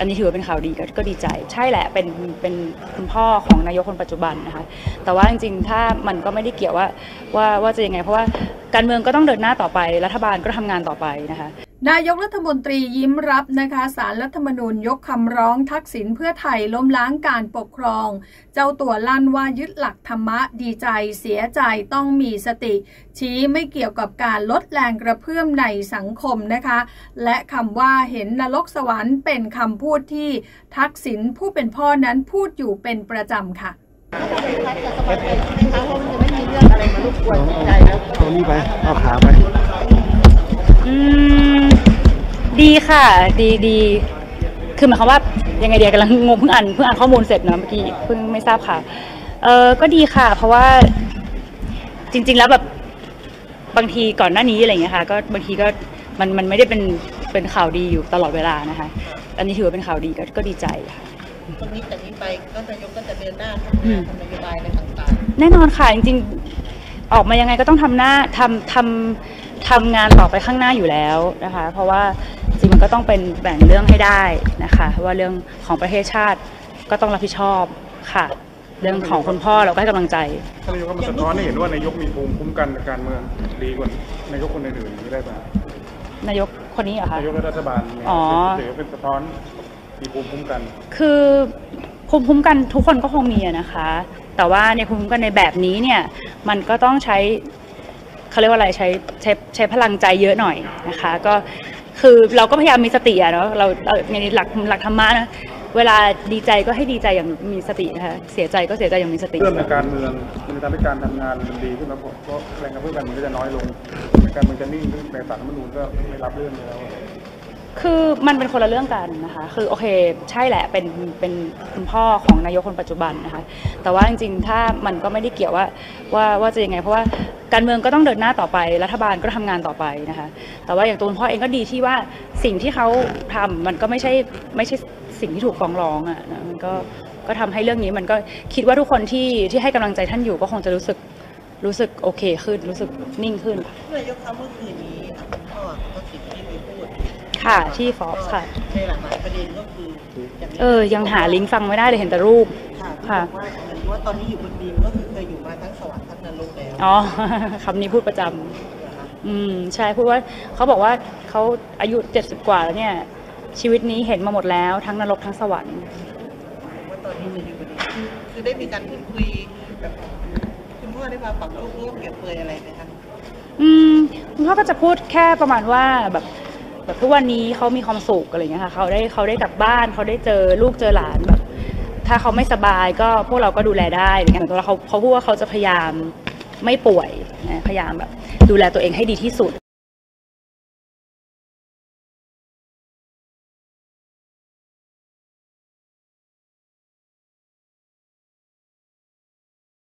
อันนี้ถือว่าเป็นข่าวดีก็ดีใจใช่แหละเป็นคุณพ่อของนายกคนปัจจุบันนะคะแต่ว่าจริงๆถ้ามันก็ไม่ได้เกี่ยวว่าจะยังไงเพราะว่าการเมืองก็ต้องเดินหน้าต่อไปรัฐบาลก็ทำงานต่อไปนะคะนายกรัฐมนตรียิ้มรับนะคะศาลรัฐธรรมนูญยกคำร้องทักษิณเพื่อไทยล้มล้างการปกครองเจ้าตัวลั่นว่ายึดหลักธรรมะดีใจเสียใจต้องมีสติชี้ไม่เกี่ยวกับการลดแรงกระเพื่อมในสังคมนะคะและคำว่าเห็นนรกสวรรค์เป็นคำพูดที่ทักษิณผู้เป็นพ่อนั้นพูดอยู่เป็นประจำค่ะเอานี่ไปเอาขาไปดีค่ะดีคือหมายความว่ายังไงเดียกำลังงงเพิ่งอ่านข้อมูลเสร็จเนอะเมื่อกี้เพิ่งไม่ทราบค่ะก็ดีค่ะเพราะว่าจริงๆแล้วแบบบางทีก่อนหน้านี้อะไรอย่างเงี้ยค่ะก็บางทีก็มันไม่ได้เป็นข่าวดีอยู่ตลอดเวลานะคะอันนี้ถือว่าเป็นข่าวดีก็ดีใจค่ะตรงนี้จากนี้ไปก็นายกก็จะเดินหน้าทำนโยบายอะไรต่างๆแน่นอนค่ะจริงๆออกมายังไงก็ต้องทำงานต่อไปข้างหน้าอยู่แล้วนะคะเพราะว่าจริงมันก็ต้องเป็นแบ่งเรื่องให้ได้นะคะว่าเรื่องของประเทศชาติก็ต้องรับผิดชอบค่ะเรื่องของคุณพ่อเราก็ให้กำลังใจท่านนายกก็มาสะท้อนให้เห็นว่านายกมีภูมิคุ้มกันการเมืองดีกว่านายกคนอื่นๆได้ป่ะนายกคนนี้เหรอคะนายกรัฐบาลอ๋อถือเป็นสะท้อนมีภูมิคุ้มกันคือภูมิคุ้มกันทุกคนก็คงมีนะคะแต่ว่าในภูมิคุ้มกันในแบบนี้เนี่ยมันก็ต้องใช้เขาเรียกว่าอะไรใช้พลังใจเยอะหน่อยนะคะก็คือเราก็พยายามมีสติอะเนาะเราในหลักธรรมะนะเวลาดีใจก็ให้ดีใจอย่างมีสตินะคะเสียใจก็เสียใจอย่างมีสติเรื่องการเมืองมันจะทำให้การทำงานมันดีขึ้นแล้วก็แรงกระเพื่อมมันก็จะน้อยลงการเมืองจะนิ่งขึ้นแต่ศาลรัฐธรรมนูญก็ไม่รับเรื่องแล้วคือมันเป็นคนละเรื่องกันนะคะคือโอเคใช่แหละเป็นคุณพ่อของนายกคนปัจจุบันนะคะแต่ว่าจริงๆถ้ามันก็ไม่ได้เกี่ยวว่าจะยังไงเพราะว่าการเมืองก็ต้องเดินหน้าต่อไปรัฐบาลก็ทำงานต่อไปนะคะแต่ว่าอย่างตัวคุณพ่อเองก็ดีที่ว่าสิ่งที่เขาทำมันก็ไม่ใช่สิ่งที่ถูกฟ้องร้องอ่ะนะมันก็ทำให้เรื่องนี้มันก็คิดว่าทุกคนที่ให้กำลังใจท่านอยู่ก็คงจะรู้สึกโอเคขึ้นรู้สึกนิ่งขึ้นนายกเขาเมื่อคืนนี้พ่อก็สิ่งที่มีพูดค่ะที่ฟอกค่ะในหลากหลายประเด็นก็คือยังหาลิงก์ฟังไม่ได้เลยเห็นแต่รูปค่ะว่าตอนนี้อยู่บนดินก็คือเคยอยู่มาทั้งสวรรค์ทั้งนรกแล้วอ๋อคำนี้พูดประจำใช่พูดว่าเขาบอกว่าเขาอายุ70กว่าแล้วเนี่ยชีวิตนี้เห็นมาหมดแล้วทั้งนรกทั้งสวรรค์ว่าตอนนี้อยู่บนดินคือได้มีการพูดคุยแบบคุณพ่อได้มาปรับรูปร่วมเกี่ยวเปลือยอะไรไหมคะคุณพ่อก็จะพูดแค่ประมาณว่าแบบทุกวันนี้เขามีความสุขอะไรเงี้ยค่ะเขาได้กลับบ้านเขาได้เจอลูกเจอหลานแบบถ้าเขาไม่สบายก็พวกเราก็ดูแลได้อะไรเงี้ยแต่ตัวเขาพูดว่าเขาจะพยายามไม่ป่วยนะพยายามแบบดูแลตัวเองให้ดีที่สุด